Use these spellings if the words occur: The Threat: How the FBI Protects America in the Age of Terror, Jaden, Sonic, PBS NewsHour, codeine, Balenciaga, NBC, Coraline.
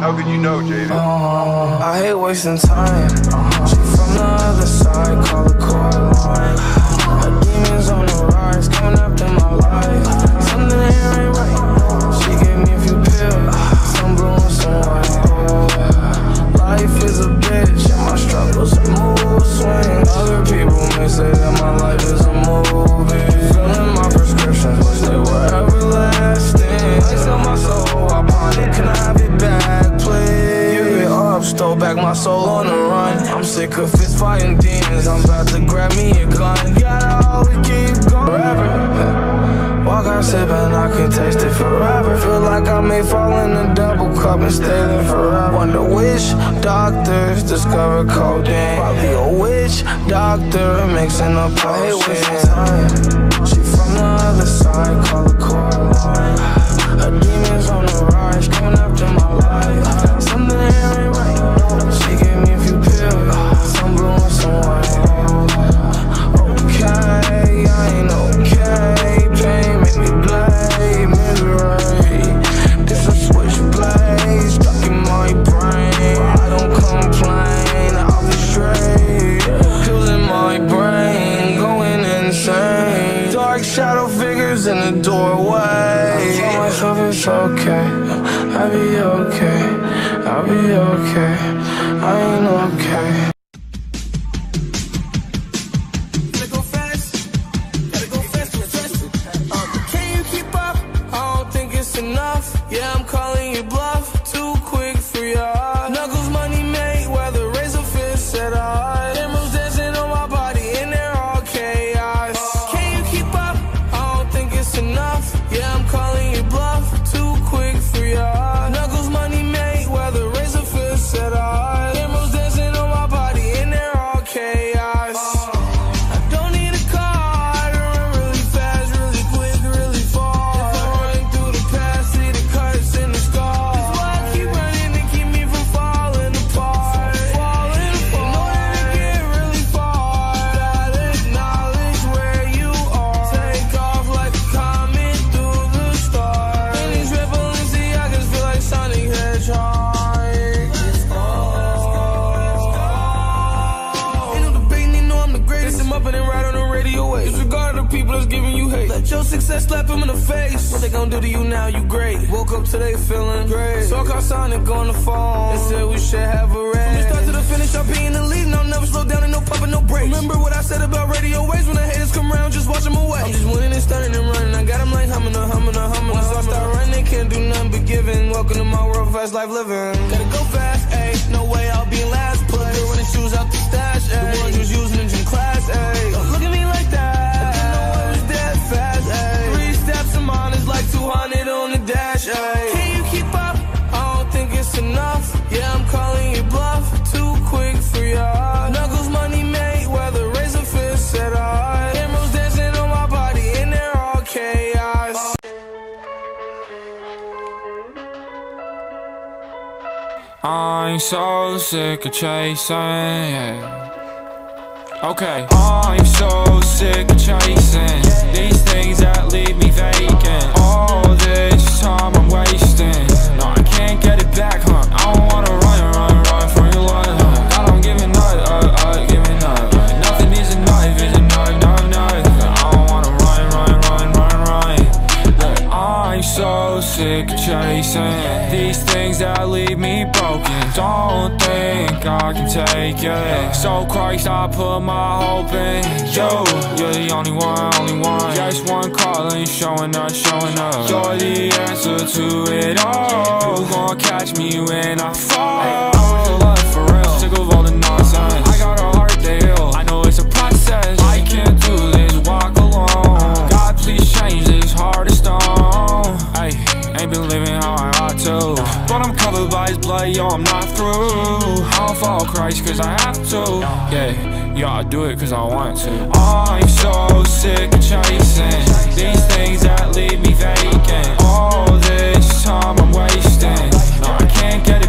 How can you know, Jaden? I hate wasting time. She from the other side, call her Coraline. Her demons on the rise, coming up in my life. Something ain't right. She gave me a few pills, some blue and some white. Oh, life is a bitch, and my struggles are mood swings. Other people may say that my life is a movie. Filling my prescriptions, wish they were everlasting. Lights on my soul, I pawned it. Can I have it back? Stole back my soul on the run. I'm sick of fist fighting demons. I'm about to grab me a gun. Gotta always keep going forever. Walk out sipping, I can taste it forever. Feel like I may fall in a double cup and stay there forever. Wonder which doctors discover codeine. Probably a witch doctor mixing up potion. She from the other side, call her Coraline. Her demons on the rise, coming up to my life. Something ain't right. She gave me a few pills, some blue and some white. Okay, I ain't okay. Pain make me blame misery. This a switchblade stuck in my brain. I don't complain, I'll be straight. Pills in my brain, going insane. Dark shadow figures in the doorway. I tell myself it's okay, I'll be okay. I'll be okay, I ain't okay. Gotta go fast, can you keep up? I don't think it's enough. Yeah, I'm calling you bluff, too quick for your heart. Knuckles, money, made, whether razor fist at all. Emeralds dancing on my body, and they're all chaos. Can you keep up? I don't think it's enough. Yeah, I'm calling you bluff, too quick for your heart. Knuckles, money, made. Said I emeralds dancing on my body and they're all chaos. I don't need a car, I run really fast, really quick, really far. If I'm running through the past, see the cuts and the scars. That's why I keep running to keep me from falling apart. In order to get really far, gotta acknowledge where you are. Take off like a comet through the stars. In these red Balenciagas, feel like Sonic Hedgehog. Disregard the people that's giving you hate. Let your success slap him in the face. What they gonna do to you now, you great. Woke up today feeling great. So I called Sonic on the phone and said we should have a raid. From the start to the finish, I'll be in the lead. No, never slow down and no popping, no breaks. Remember what I said about radio waves. When the haters come around, just watch them away. I'm just winning and starting and running. I got them like humming. Once I start running, they can't do nothing but giving. Welcome to my world, fast life living. Gotta go fast, ayy. No way I'll be in last place. Running shoes out the stash, ayy. The ones was using in gym class, ayy. Look at me like on the dash, ayy. Can you keep up? I don't think it's enough. Yeah, I'm calling you bluff, too quick for your heart. Knuckles, money, made, whether razor fist at all. Emeralds dancing on my body and they're all chaos. I'm so sick of chasing, yeah. Okay, I'm so sick of chasing these things that leave me vacant. All this time I'm wasting. No, I can't get it back, huh? I don't wanna run from your life, huh? I don't give a nut, give a nut. Nothing is a knife, is a knife. I don't wanna run. Look, I'm so sick of chasing these things that leave me broken. Don't think I can take it. So Christ, I put my hope in you. You're the only one. Just one call and showing up. You're the answer to it all. You gon' catch me when I fall. I want your love for real. Sick of all the nonsense. I got a heart that ill. I know it's a process. I can't do this walk alone. God, please change this heart of stone. Ay, ain't been living how I ought to. But I'm covered by his blood, yo, I'm not through. I don't follow Christ cause I have to. Yeah, I do it cause I want to. I'm so sick of chasing these things that leave me vacant. All this time I'm wasting. No, I can't get it.